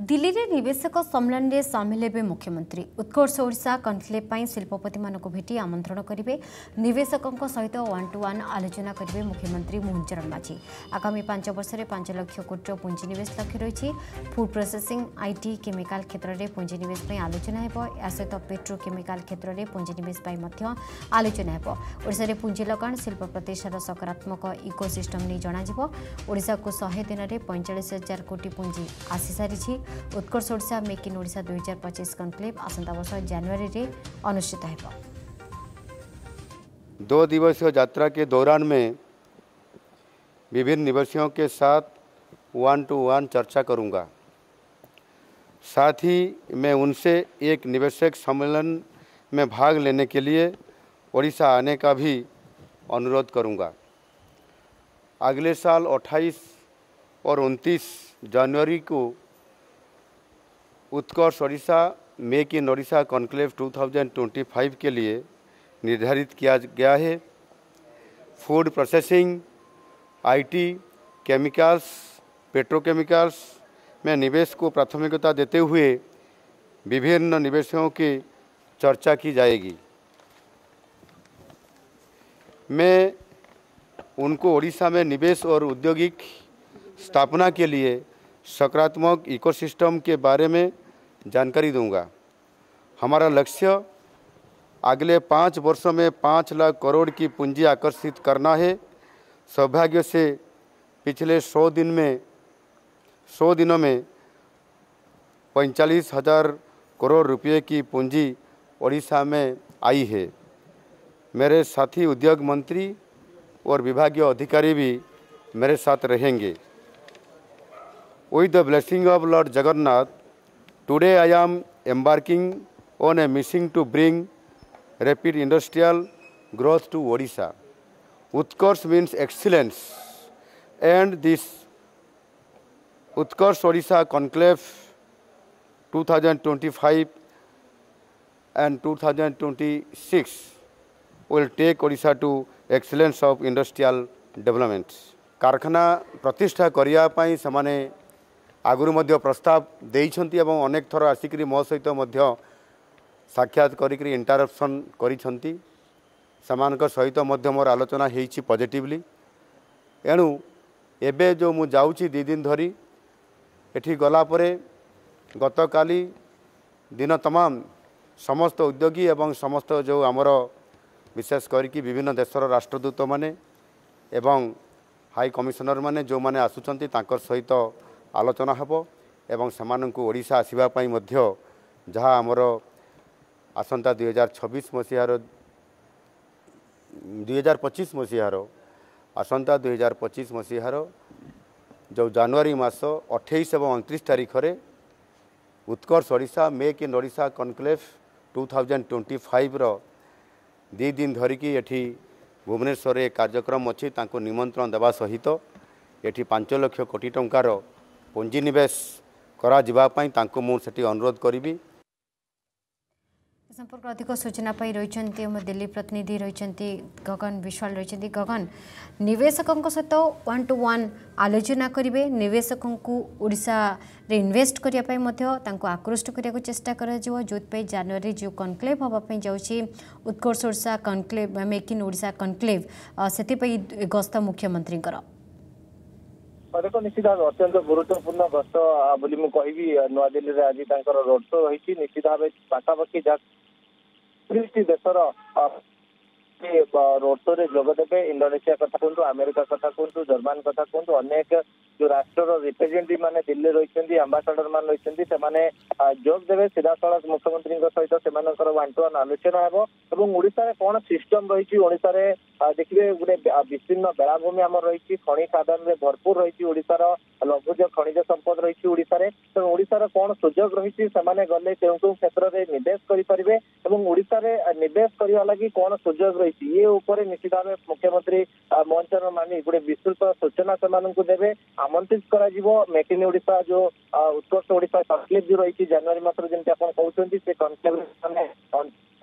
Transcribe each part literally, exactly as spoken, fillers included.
दिल्ली रे निवेशक सम्मेलन में सामिल होते मुख्यमंत्री उत्कर्ष ओडिशा कनक्लेव पर शिल्पपति मानक भेटी आमंत्रण करेंगे। निवेशकों सहित वन टू वन आलोचना करेंगे मुख्यमंत्री मोहन चरण माझी। आगामी पांच वर्ष में पांच लाख कोटी पुंजीनिवेश लक्ष्य रही। फूड प्रोसेसिंग आईटी केमिकाल क्षेत्र में पुंजीनिवेश आलोचना होगा। सहित पेट्रोकेमिकाल क्षेत्र में पुंजीनिवेश आलोचना होगा। में पुंजी लगाण शिल्प प्रतिष्ठान सकारात्मक इकोसिस्टम नहीं जणाजा को शहे दिन में पैंतालीस हजार कोटी पुंजी आसी सारी। उत्कर्ष ओडिशा मेक इन ओडिशा दो हज़ार पच्चीस कनक्लेव आसंता वर्ष जनवरी रे अनुष्ठित होगा। दो दिवसीय यात्रा के दौरान में विभिन्न निवेशकों के साथ वन टू वन चर्चा करूंगा। साथ ही मैं उनसे एक निवेशक सम्मेलन में भाग लेने के लिए ओडिशा आने का भी अनुरोध करूंगा। अगले साल अट्ठाईस और उनतीस जनवरी को Utkarsh Odisha make in Odisha conclave दो हज़ार पच्चीस के लिए निर्धारित किया गया है। Food processing, IT, chemicals, petrochemicals में निवेश को प्राथमिकता देते हुए विभिन्न निवेशों की चर्चा की जाएगी। मैं उनको ओडिशा में निवेश और औद्योगिक स्थापना के लिए सकारात्मक इकोसिस्टम के बारे में जानकारी दूंगा। हमारा लक्ष्य अगले पाँच वर्षों में पाँच लाख करोड़ की पूंजी आकर्षित करना है। सौभाग्य से पिछले सौ दिन में सौ दिनों में पैंतालीस हजार करोड़ रुपए की पूंजी ओडिशा में आई है। मेरे साथी उद्योग मंत्री और विभागीय अधिकारी भी मेरे साथ रहेंगे। With the blessing of Lord Jagannath, today I am embarking on a mission to bring rapid industrial growth to Odisha. Utkarsh means excellence, and this Utkarsh Odisha Conclave twenty twenty-five and twenty twenty-six will take Odisha to excellence of industrial development. कारखाना प्रतिष्ठा करिया पाई समाने आगुरु मध्य प्रस्ताव देइछन्ति एवं अनेक थर आसिकरी मो सहित मध्य साक्षात करिकरी इंटरप्शन करिछन्ति। समानक सहित मध्य मोर आलोचना हेइछि पॉजिटिवली। एणु एबे जो मु जाउछि दि दिन धरी एठी गला परे गतकाली दिन तमाम समस्त उद्योगी एवं समस्त जो आमर विशेष करिकि विभिन्न देशर राष्ट्रदूत माने एवं हाई कमिशनर माने जो माने आसुछन्ति तांकर सहित आलोचना हेब एवं सेमानंकु ओडिशा आसीबा पई मध्य जहाँ आमर आसंता दुई हजार छब्बीस मसीहार दुई हजार पच्चीस मसीहार आसंता दुई हजार पच्चीस मसीहार जो जनवरी मस अठाईस एवं उनतीस तारीख रे Utkarsh Odisha make in Odisha conclave दो हज़ार पच्चीस रो दी दिन धरिकी एठी भुवनेश्वर रे कार्यक्रम अछि। तांको निमंत्रण देवा सहित एठी पांच लाख कोटी टंकार पूंजी निवेश करा जिबा पई तांको मु सेठी अनुरोध करिबी। संपर्क अधिक सूचना पाई रहिछन्ती हम दिल्ली प्रतिनिधि रहिछन्ती गगन विशाल रहिछन्ती। गगन, निवेशकों सहित वन टू वन आलोचना करेंगे। निवेशकों को ओडिशा रे इन्वेस्ट करिया पई मध्य तांको आकृष्ट करिया को चेष्टा करा जो जोतपे जनवरी जो कनक्लेव होबा पई जाउछि Utkarsh Odisha conclave make in Odisha conclave सेति पई गस्त मुख्यमंत्री कर देखो निश्चित भाव अत्यंत गुरुत्वपूर्ण गस्त बोली मु कहि नवा दिल्ली रे आज रोड शो होइछि। निश्चित भाव पाखापाखि तीस देशर रोड शो रे जोग देवे। इंडोनेशिया कथा कहतु, अमेरिका कथा कहतु, जर्मान कथा कहतु, अनेक जो राष्ट्र रिप्रेजेंटेटिव माने दिल्ली रही आम्बासाडर मान रही से जोग देवे। सीधा सड़क मुख्यमंत्री सहित से वन टू वन आलोचना होब। ओडिशा कौन सिस्टम रही ओडिशा देखिए गोटे विस्तीर्ण बेलाभूमि आम रही खनि साधन में भरपूर रही ओडिशार लघुज खनिज संपद रही ओडिशा तेणु ओडिशार कौन सुजोग रही से गले क्यों क्यों क्षेत्र में निवेश करेंगे और ओडिशा निवेश करवा लगी कौन सुजोग रही ये उपर निश्चित भाव मुख्यमंत्री मोहन चरण माझी गोटे विस्तृत सूचना से देवे। आमंत्रित कर मेक इन ओडिशा जो उत्कर्ष ओडिशा कनक्लेव जो रही जनवरी मस जमी आप कहते कनक्लेव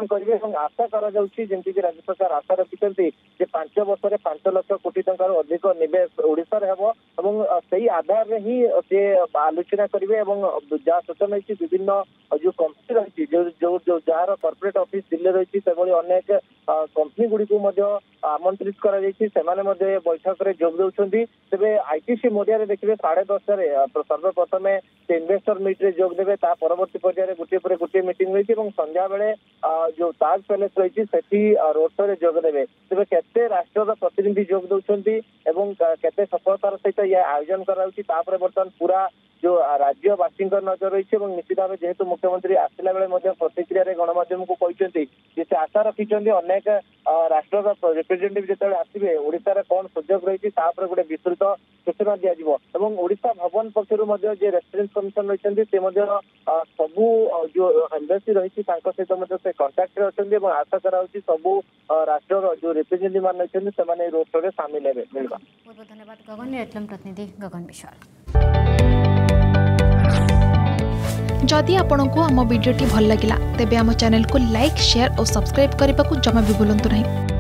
प्रदर्शन करेंगे और आशा करमती राज्य सरकार आशा रखिंट पांच वर्ष में पांच लाख कोटी टकर अधिक नवेश ओडिशा हे और से आधार में ही सी आलोचना करेंगे। जहाँ सूचना रही विभिन्न जो कंपनी रही जार कॉर्पोरेट ऑफिस दिल्ली रही अनेक कंपनी गुड़ी आमंत्रित कर बैठक में जोग दे तेज आईटीसी मोरिया देखिए साढ़े दसटे सर्वप्रथम से इन्वेस्टर मीट्रे जोग देवे परवर्त पर्यायर गोटे गोटे मीटिंग रही संध्या बेले जो ताज पैलेस रही से रोड शो जोग देवे तेज केते राष्ट्र प्रतिनिधि जोग दौरान एवं केते सफलतार सहित यह आयोजन करापर बर्तमान पूरा जो राज्यवासी नजर रही है। निश्चित भाव जेहेतु मुख्यमंत्री आसला बेले प्रतिक्रिय गणमाध्यम को कहते हैं से आशा रखी अनेक राष्ट्र रिप्रेजेटेटिव जो आसवे ओडार कौन सुजोग रही गोटे विस्तृत सूचना दिज्व और ओडा भवन पक्षर जे रेसिडेंस कमिशन रही सबू जो एम्बेसी रही सहित से कंटाक्ट अच्छे और आशा कर सबू राष्ट्र जो रिप्रेजेटेटिव मान रही से रोड शो में सामिल है। बहुत बहुत धन्यवाद गगन प्रतिनिधि गगन विशाल। जदि आपंक आम भिड्टे भल लगा तेब आम चैनल को लाइक शेयर और सब्सक्राइब करने को जमा भी भूलु नहीं।